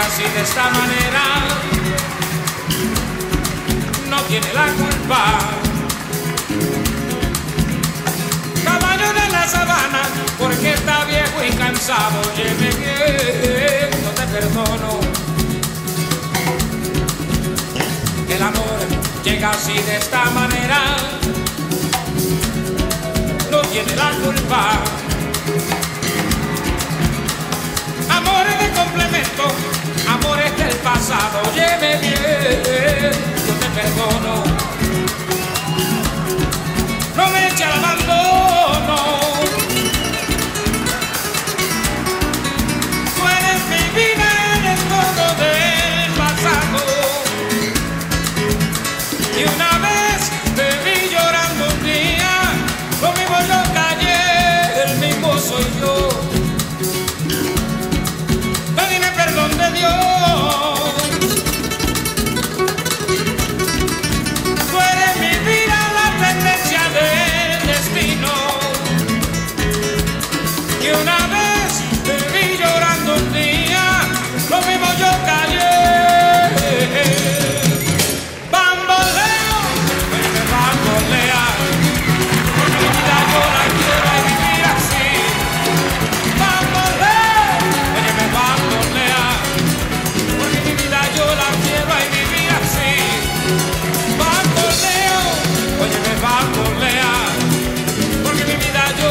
Así de esta manera, no tiene la culpa. Caballo de la sabana, porque está viejo y cansado. Óyeme bien, no te perdono. El amor llega así de esta manera, no tiene la culpa. Amores de complemento, amores del pasado, óyeme bien, yo te perdono. No me eches al abandono. Tú eres mi vida, eres todo del pasado. Y una vez te vi llorando un día, lo mismo yo callé, el mismo soy yo. De Dios, tú eres mi vida, la tendencia del destino. Y una vez te vi llorando un día, lo mismo yo callé. Bamboleo, me bambolea. Mi vida yo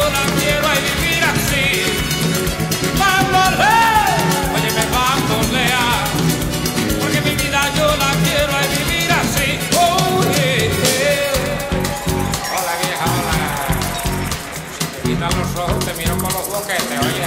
la quiero vivir así. Bamboleo, me bambolea. Te miro con los boquetes, oye.